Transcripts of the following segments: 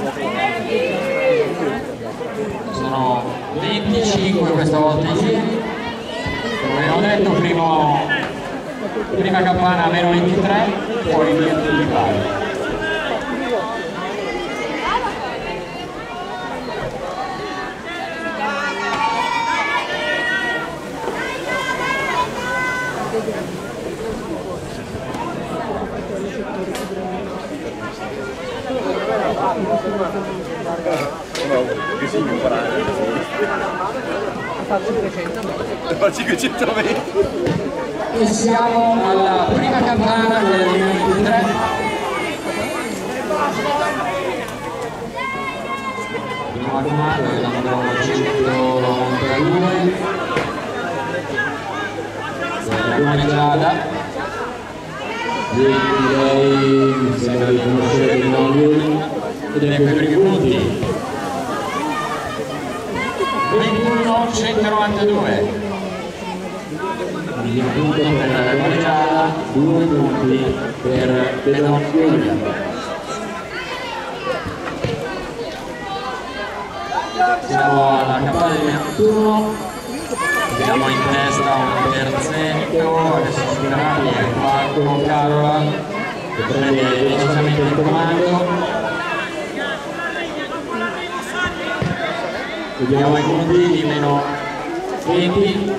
partite sono 25 questa volta ieri, come ho detto, prima campana a meno 23, poi dietro di pari. E siamo alla prima campana della linea 3. Prima domanda è l'anno 192, la luna giada, quindi lei sembra di conoscere il nome e delle primi punti. 21-192, il punto per la Reggiana, 2 punti per Pelocchio. Siamo alla campana di 21, abbiamo in testa un terzetto, adesso si tratti il quarto Carola, che prende decisamente il comando. Vediamo i punti di meno 20,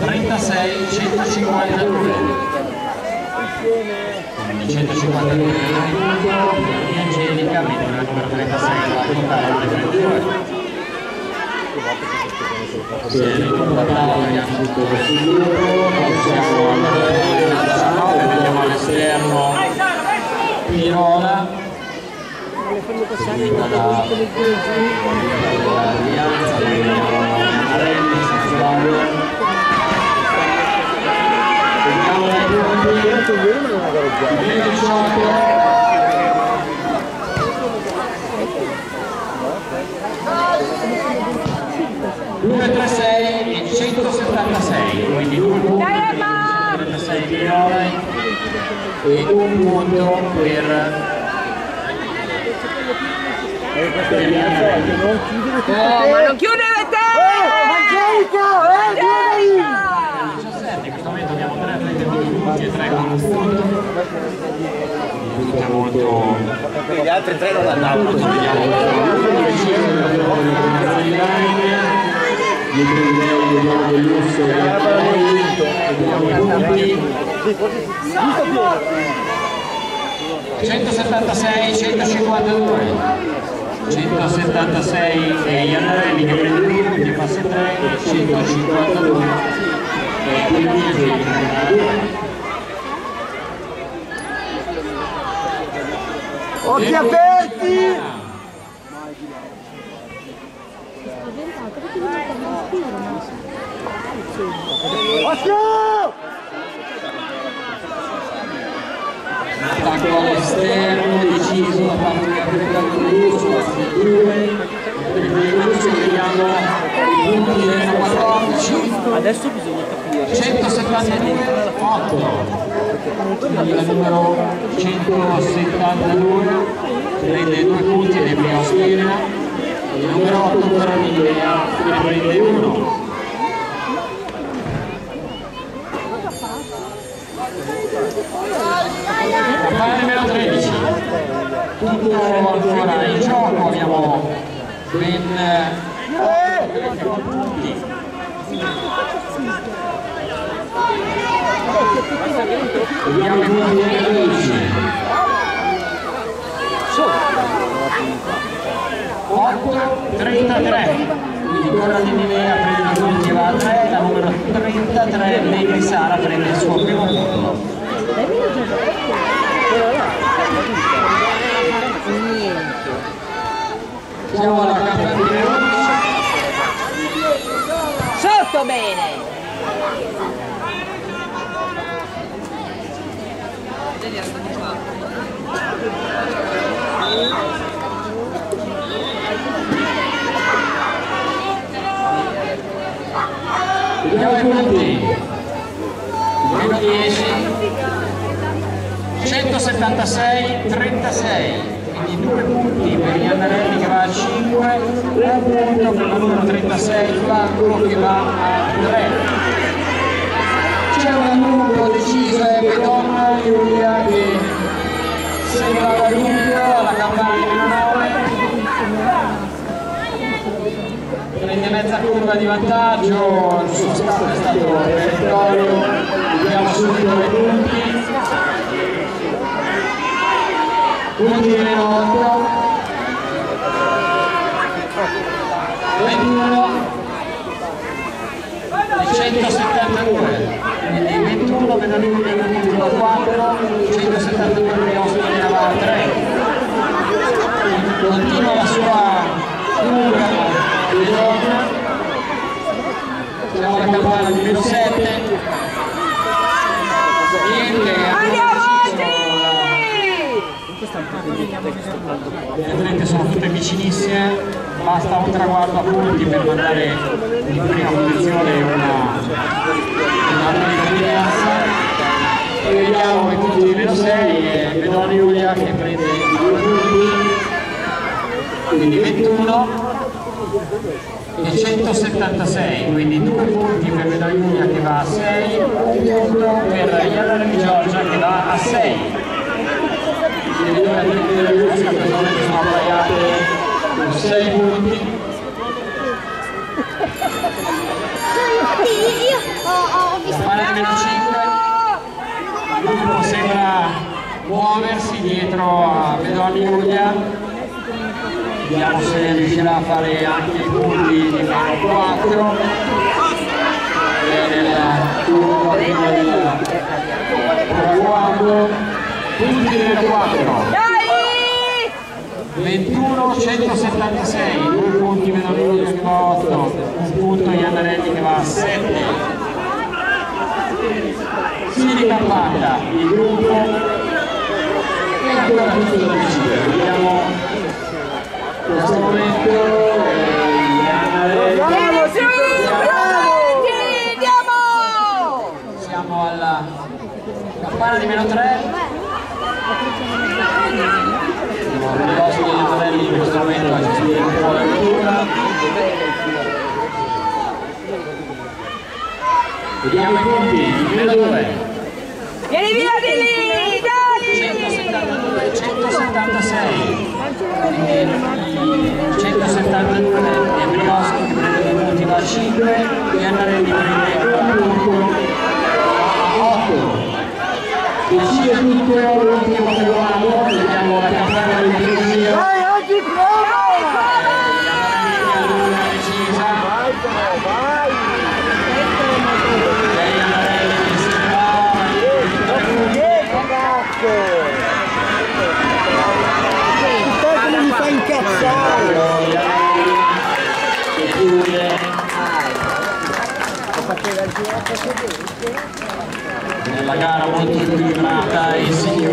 36, 152. Quindi 152 è l'unico, e Angelica mette il numero 36 a contare le 32. Se ricordiamo che abbiamo tutto questo gioco, passiamo al 19, vediamo all'esterno Pirola. Seguita da Rianza, Marelli, Sanzano. Vediamo le punti, 18, Lume 36 e 176, quindi 2 punti per 136 milioni e un punto per... No, ma non chiudere te! Angelica! 17, in questo momento abbiamo 3 atleti punti e 3 con un punto. Gli altri 3 non andavano. Vediamo il 176, 152. 176 e Iannarelli che prende il punto, che passa 3, 152 e quindi occhi aperti! Attacco all'esterno deciso da parte di Abruzzo, di 2, vediamo i punti del 14, adesso bisogna capire 172, 8, quindi la numero 172 prende 2 punti nel primo schiena, il numero 8 ne prende 1. Campana numero 13, tutto ancora in gioco, abbiamo ben 4 punti. Vediamo i punti del 12, 8, 33, quindi Corra di Nivea prende i punti e va a 3, la numero 33 Lady Sara prende il suo primo punto. Siamo alla campana di sotto bene. Vediamo i punti. Meno 10. 176-36, quindi 2 punti per Iannarelli che va a 5, 1 punto per la numero 36 Flanco che va a 3. C'è un annullo deciso e Bedonna Giulia che sembrava lungo alla campagna di 9, prende mezza curva di vantaggio, il suo scatto è stato territorio, abbiamo subito 2 punti. 1 di meno 8, 21 e 172, quindi 21 meno 1 meno 4, 172 meno 8 meno 3, continua la sua curva di gioco, siamo alla campana di meno 7, vedrete sono tutte vicinissime, basta un traguardo a punti per mandare in prima posizione una ricorrenza, e vediamo i punti di meno 6 e Bedonna Giulia che prende 2 punti, quindi 21 e 176, quindi 2 punti per Bedonna Giulia che va a 6, 1 punto per Iannarelli Giorgia che va a 6. Le due delle luci che sono appaiate con 6 punti. Campana di meno 5, l'ultimo sembra muoversi dietro a Bedonna Giulia, vediamo se riuscirà a fare anche i punti di meno 4 nella curva del traguardo. Punti meno 4, 21, 176, 2 punti meno 1 che va a 8, 1 punto Iannarelli che va a 7, si ricampata il gruppo e ancora tutto da decidere, vediamo in questo momento Iannarelli, siamo alla campana di meno 3, il nostro Iannarelli in questo momento ha gestito un po' la lettura, vediamo i punti, meno 2, vieni via di lì, dai! 172 e 176, quindi 172 è Brioschi che prende 2 punti da 5, Iannarelli prende 1 punto a 8. Il giro tutto è l'ultimo che lo amo, vediamo la campana del giro. Vai, oggi provo! La decisa. Vai! Lei la rete che si va. Non niente, cazzo! Tanto non mi fa incazzare! Nella gara molto equilibrata il signore